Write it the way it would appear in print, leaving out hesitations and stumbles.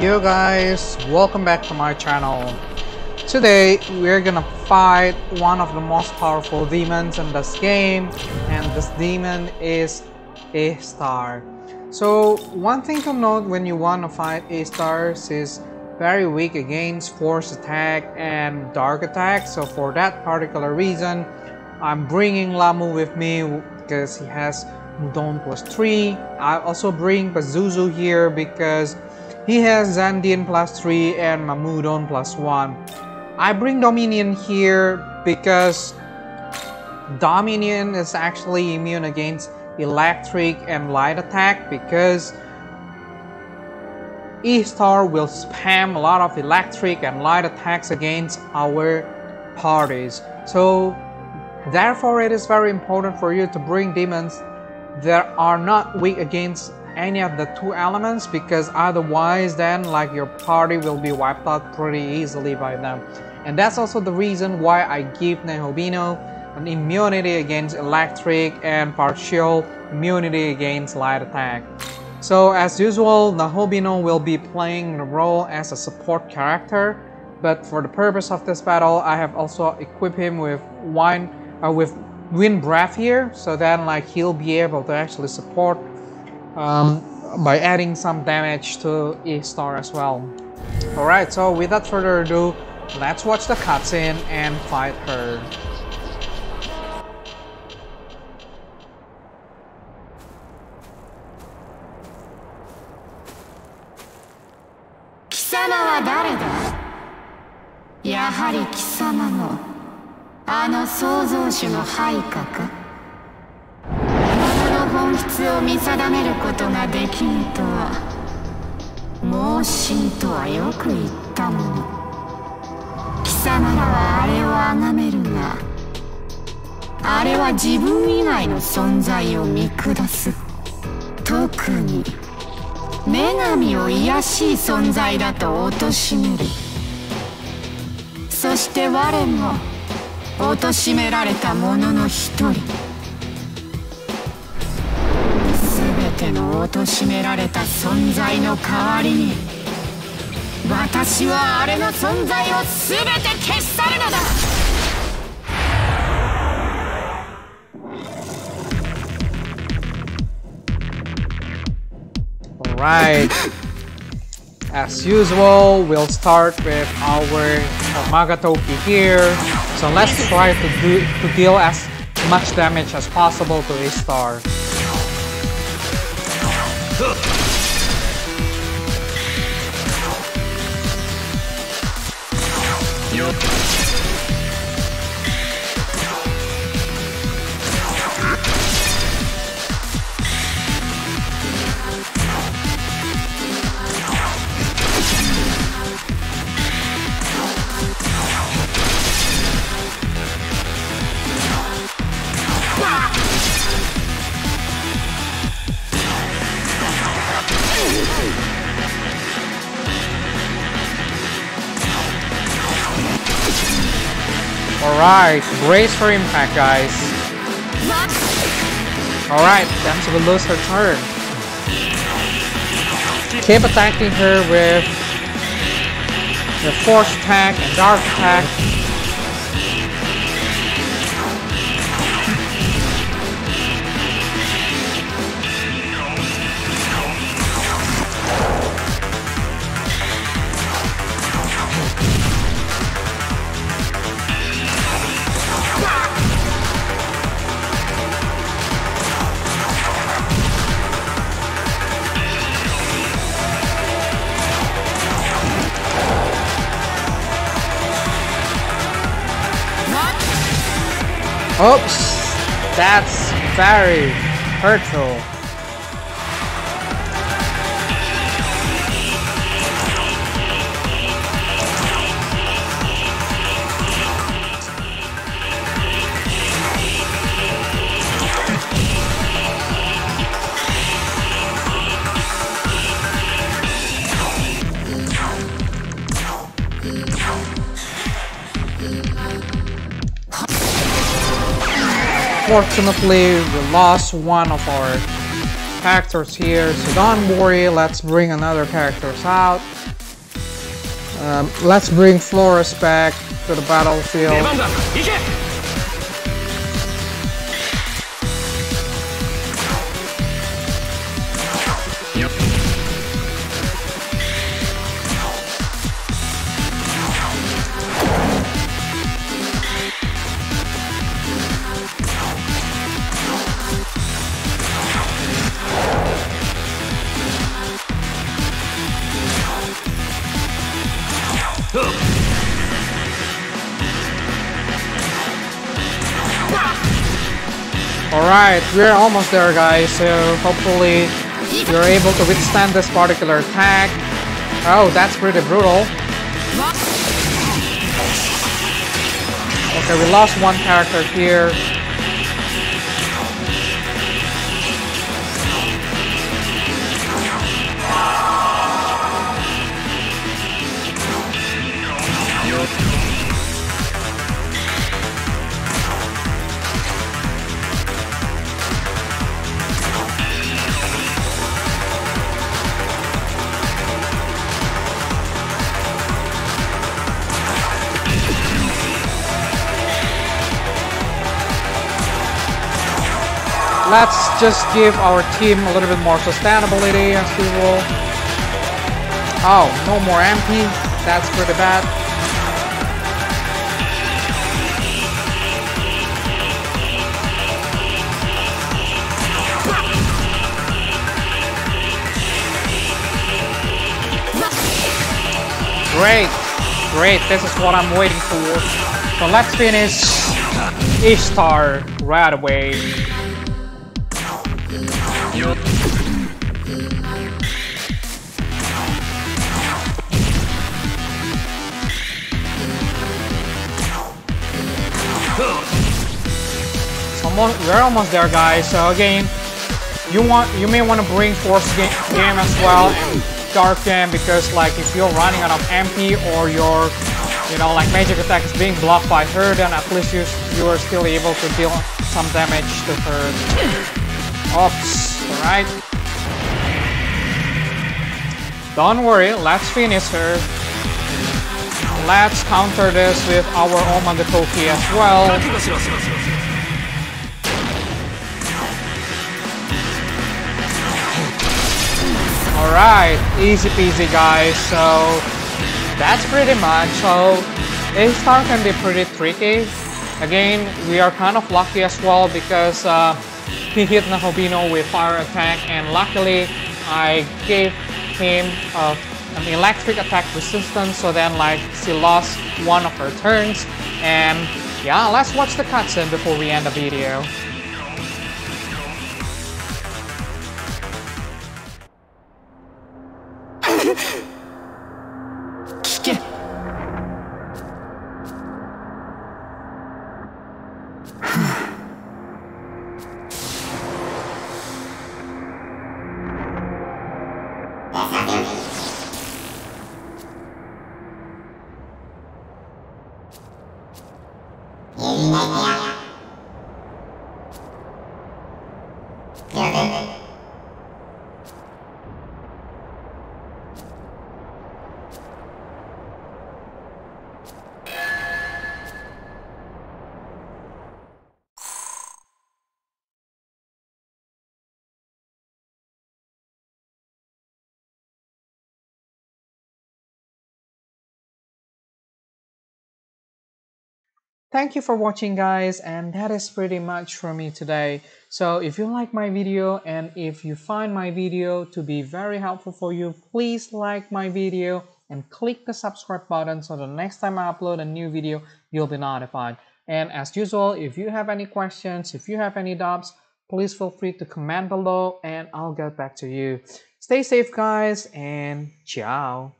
Yo guys, welcome back to my channel. Today we're gonna fight one of the most powerful demons in this game, and this demon is Ishtar. So one thing to note when you wanna fight Ishtar is very weak against force attack and dark attack. So for that particular reason, I'm bringing Lamu with me because he has Mudon +3. I also bring Pazuzu here because he has Zandian +3 and Mamudon +1. I bring Dominion here because Dominion is actually immune against electric and light attack, because Ishtar will spam a lot of electric and light attacks against our parties. So therefore it is very important for you to bring demons that are not weak against any of the two elements, because otherwise then like your party will be wiped out pretty easily by them. And that's also the reason why I give Nahobino an immunity against electric and partial immunity against light attack. So as usual, Nahobino will be playing the role as a support character, but for the purpose of this battle I have also equipped him with wind breath here, so then like he'll be able to actually support by adding some damage to Ishtar as well. Alright, so without further ado, let's watch the cutscene and fight her. Alright, as usual, we'll start with our magatoki here. So let's try to deal as much damage as possible to Ishtar. Alright, brace for impact, guys. Alright, then she will lose her turn. Keep attacking her with the force attack and dark attack. Oops, that's very hurtful. Fortunately, we lost one of our characters here, so don't worry, let's bring another character out. Let's bring Florus back to the battlefield. Alright, we're almost there, guys, so hopefully you're able to withstand this particular attack. Oh, that's pretty brutal. Okay, we lost one character here. Let's just give our team a little bit more sustainability as we will. Oh, no more MP. That's pretty bad. Great, great. This is what I'm waiting for. So let's finish Ishtar right away. We're almost there, guys. So again, you may want to bring force game as well, dark game, because like if you're running out of MP or your, you know, like magic attack is being blocked by her, then at least you are still able to deal some damage to her. Oops. All right. Don't worry. Let's finish her. Let's counter this with our Omamori as well. Alright, easy peasy, guys. So that's pretty much. So Ishtar can be pretty tricky. Again, we are kind of lucky as well because he hit Nahobino with fire attack, and luckily I gave him an electric attack resistance, so then like she lost one of her turns. And yeah, let's watch the cutscene before we end the video. Thank you for watching, guys, and that is pretty much for me today. So if you like my video and if you find my video to be very helpful for you, please like my video and click the subscribe button so the next time I upload a new video, you'll be notified. And as usual, if you have any questions, if you have any doubts, please feel free to comment below and I'll get back to you. Stay safe, guys, and ciao.